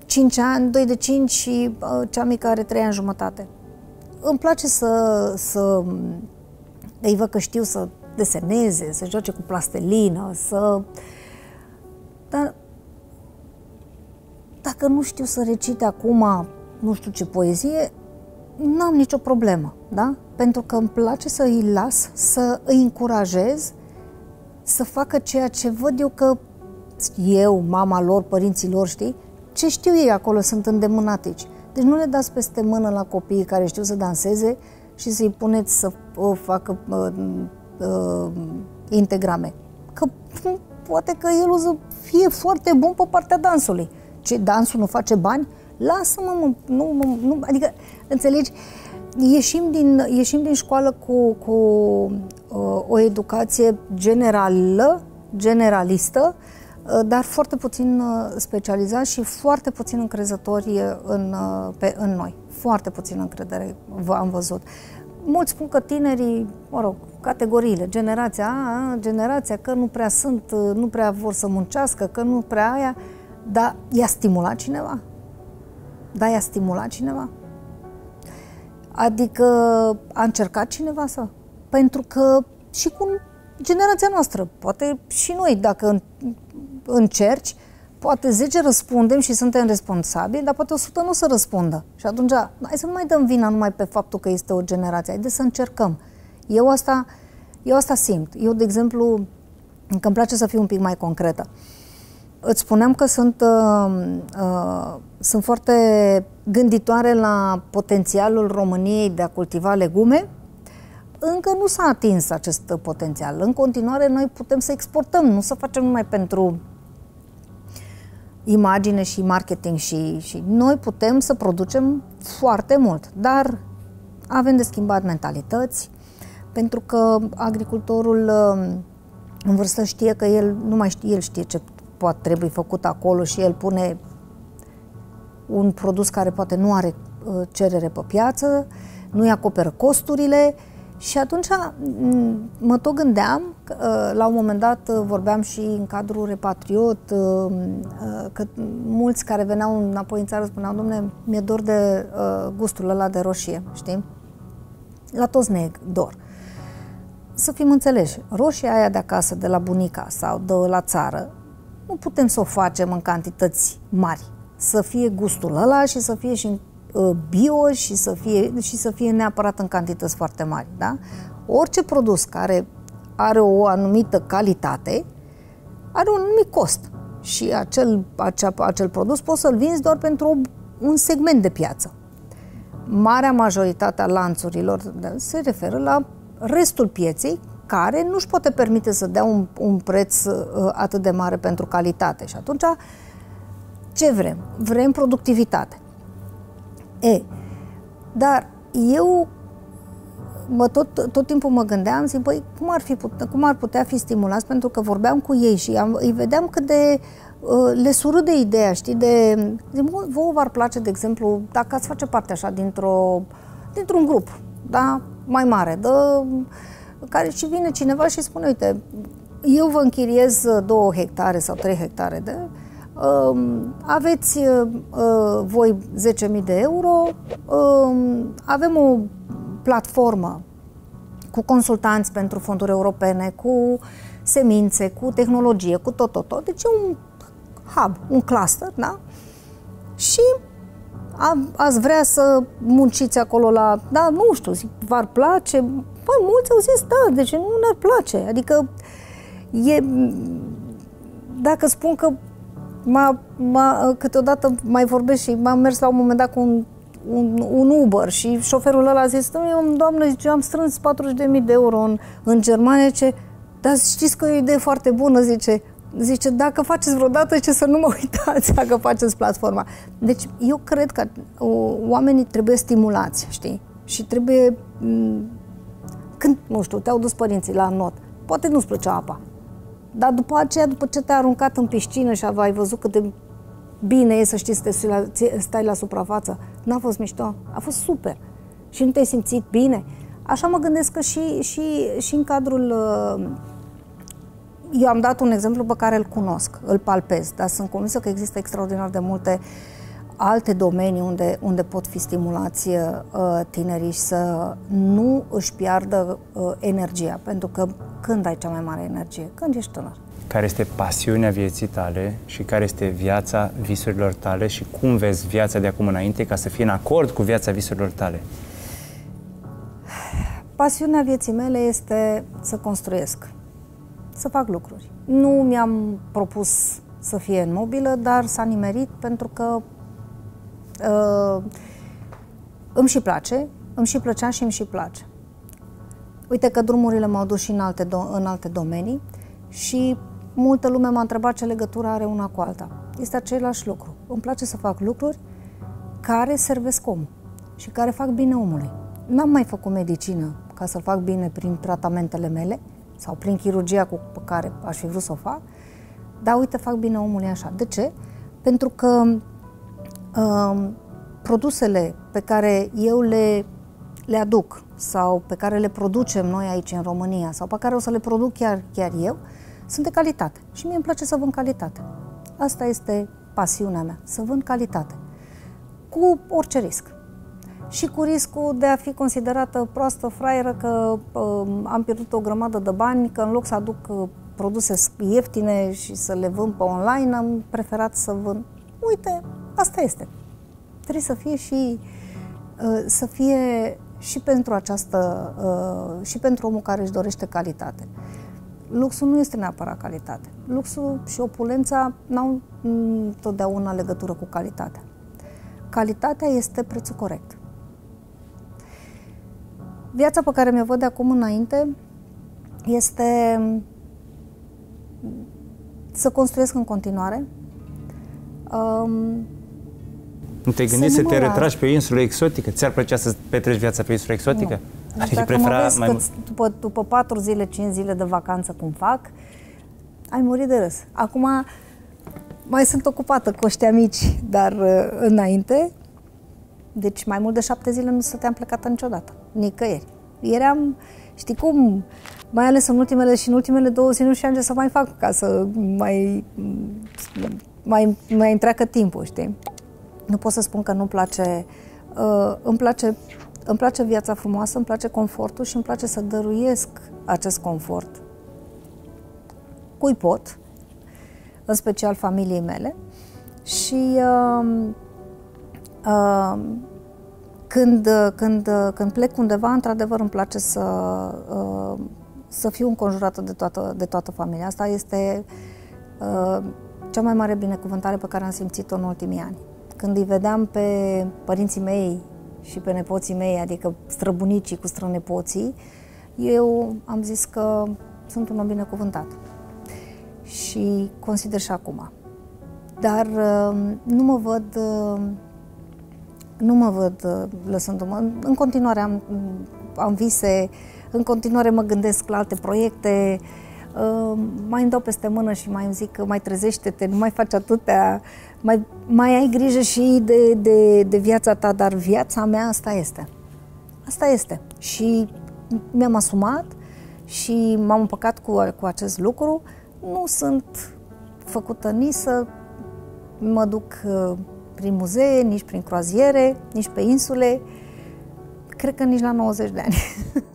cinci ani, doi de cinci și cea mică are trei ani jumătate. Îmi place să, să îi văd că știu să deseneze, să joace cu plastelină, să... Dar dacă nu știu să recite acum nu știu ce poezie, n-am nicio problemă, da? Pentru că îmi place să îi las, să îi încurajez să facă ceea ce văd eu că eu, mama lor, părinții lor, știi? Ce știu ei acolo, sunt îndemânatici. Deci nu le dați peste mână la copiii care știu să danseze și să-i puneți să o facă uh, uh, integrame. Că poate că el o să fie foarte bun pe partea dansului. Ce, dansul nu face bani? Lasă-mă, nu, nu, nu, adică, înțelegi? Ieșim din, ieșim din școală cu, cu uh, o educație generală, generalistă, uh, dar foarte puțin uh, specializați și foarte puțin încrezători în, uh, pe, în noi. Foarte puțin încredere v-am văzut. Mulți spun că tinerii, mă rog, categoriile, generația A, generația că nu prea sunt, nu prea vor să muncească, că nu prea aia, dar i-a stimulat cineva? Dar i-a stimulat cineva? Adică a încercat cineva să? Pentru că și cu generația noastră, poate și noi, dacă încerci, poate zece răspundem și suntem responsabili, dar poate o sută nu o să răspundă. Și atunci, hai să nu mai dăm vina numai pe faptul că este o generație, hai de să încercăm. Eu asta, eu asta simt. Eu, de exemplu, că îmi place să fiu un pic mai concretă. Îți spuneam că sunt, uh, uh, sunt foarte gânditoare la potențialul României de a cultiva legume. Încă nu s-a atins acest potențial. În continuare, noi putem să exportăm, nu să facem numai pentru imagine și marketing. Și, și noi putem să producem foarte mult, dar avem de schimbat mentalități, pentru că agricultorul uh, în vârstă știe că el nu mai știe, el știe ce poate trebui făcut acolo și el pune un produs care poate nu are cerere pe piață, nu-i acoperă costurile și atunci mă tot gândeam, la un moment dat vorbeam și în cadrul Repatriot, că mulți care veneau înapoi în țară spuneau, dom'le, mi-e dor de gustul ăla de roșie, știi? La toți ne e dor. să fim înțeleși, roșia aia de acasă, de la bunica sau de la țară, nu putem să o facem în cantități mari. Să fie gustul ăla și să fie și bio și să fie, și să fie neapărat în cantități foarte mari. Da? Orice produs care are o anumită calitate are un mic cost și acel, acea, acel produs poți să-l vinzi doar pentru un segment de piață. Marea majoritate a lanțurilor se referă la restul pieței care nu-și poate permite să dea un, un preț atât de mare pentru calitate. Și atunci, ce vrem? Vrem productivitate. E, dar eu mă, tot, tot timpul mă gândeam, zic, băi, cum ar, fi put cum ar putea fi stimulați? Pentru că vorbeam cu ei și am, îi vedeam cât de le surâde ideea, știi, de... de vouă v-ar place, de exemplu, dacă ați face parte așa dintr-o, dintr-un grup, da, mai mare, de, care și vine cineva și spune, uite, eu vă închiriez două hectare sau trei hectare de... Aveți uh, voi zece mii de euro, uh, avem o platformă cu consultanți pentru fonduri europene, cu semințe, cu tehnologie, cu tot, tot, tot. Deci e un hub, un cluster, da? Și a, ați vrea să munciți acolo la, da, nu știu, zic, v-ar place? Păi, mulți au zis, da, deci nu ne-ar place. Adică e, dacă spun că M-a, m-a, câteodată mai vorbesc și m-am mers la un moment dat cu un, un, un Uber și șoferul ăla a zis, doamnă, zice, am strâns patruzeci de mii de euro în, în Germania, ce, dar știți că e o idee foarte bună, zice, zice, dacă faceți vreodată, ce să nu mă uitați dacă faceți platforma. Deci eu cred că oamenii trebuie stimulați, știi, și trebuie, când, nu știu, te-au dus părinții la not, poate nu-ți plăcea apa, dar după aceea, după ce te-ai aruncat în piscină și ai văzut cât de bine e să știi să te la, stai la suprafață, n-a fost mișto? A fost super. Și nu te-ai simțit bine? Așa mă gândesc că și, și, și în cadrul... Eu am dat un exemplu pe care îl cunosc, îl palpez, dar sunt convinsă că există extraordinar de multe alte domenii unde, unde pot fi stimulați tinerii și să nu își piardă energia, pentru că când ai cea mai mare energie? Când ești tânăr. Care este pasiunea vieții tale și care este viața visurilor tale și cum vezi viața de acum înainte ca să fie în acord cu viața visurilor tale? Pasiunea vieții mele este să construiesc, să fac lucruri. Nu mi-am propus să fie în mobilă, dar s-a nimerit pentru că uh, îmi și place, îmi și plăcea și îmi și place. Uite că drumurile m-au dus și în alte, do- în alte domenii și multă lume m-a întrebat ce legătură are una cu alta. Este același lucru. Îmi place să fac lucruri care servesc omul și care fac bine omului. N-am mai făcut medicină ca să fac bine prin tratamentele mele sau prin chirurgia cu pe care aș fi vrut să o fac, dar uite, fac bine omului așa. De ce? Pentru că uh, produsele pe care eu le, le aduc sau pe care le producem noi aici în România sau pe care o să le produc chiar, chiar eu, sunt de calitate. Și mie îmi place să vând calitate. Asta este pasiunea mea, să vând calitate. Cu orice risc. Și cu riscul de a fi considerată proastă, fraieră, că uh, am pierdut o grămadă de bani, că în loc să aduc uh, produse ieftine și să le vând pe online, am preferat să vând. Uite, asta este. Trebuie să fie și uh, să fie și pentru această, uh, și pentru omul care își dorește calitate. Luxul nu este neapărat calitate. Luxul și opulența n-au totdeauna legătură cu calitatea. Calitatea este prețul corect. Viața pe care mi-o văd de acum înainte este să construiesc în continuare. Um, Nu te gândești să te retragi pe o insulă exotică? Ți-ar plăcea să petreci viața pe insulă exotică? Nu. Adică dacă prefera mai mult. După, după patru zile, cinci zile de vacanță, cum fac, ai murit de râs. Acum mai sunt ocupată cu ăștia mici, dar înainte, deci mai mult de șapte zile nu stăteam plecată niciodată, nicăieri. Eram, știi cum, mai ales în ultimele și în ultimele două zile nu știam ce să mai fac ca să mai, mai, mai întreacă timpul, știi? Nu pot să spun că nu-mi place, uh, îmi place Îmi place viața frumoasă, îmi place confortul și îmi place să dăruiesc acest confort cui pot, în special familiei mele. Și uh, uh, când, când, când plec undeva, într-adevăr îmi place să, uh, să fiu înconjurată de toată, de toată familia. Asta este uh, cea mai mare binecuvântare pe care am simțit-o în ultimii ani. Când îi vedeam pe părinții mei și pe nepoții mei, adică străbunicii cu strănepoții, eu am zis că sunt un om binecuvântat. Și consider și acum. Dar nu mă văd, nu mă văd lăsându-mă. În continuare am, am vise, în continuare mă gândesc la alte proiecte, mai îmi dau peste mână și mai îmi zic că mai trezește-te, nu mai faci atâtea, mai, mai ai grijă și de, de, de viața ta, dar viața mea asta este. Asta este. Și mi-am asumat și m-am împăcat cu, cu acest lucru. Nu sunt făcută nici să mă duc prin muzee, nici prin croaziere, nici pe insule, cred că nici la nouăzeci de ani.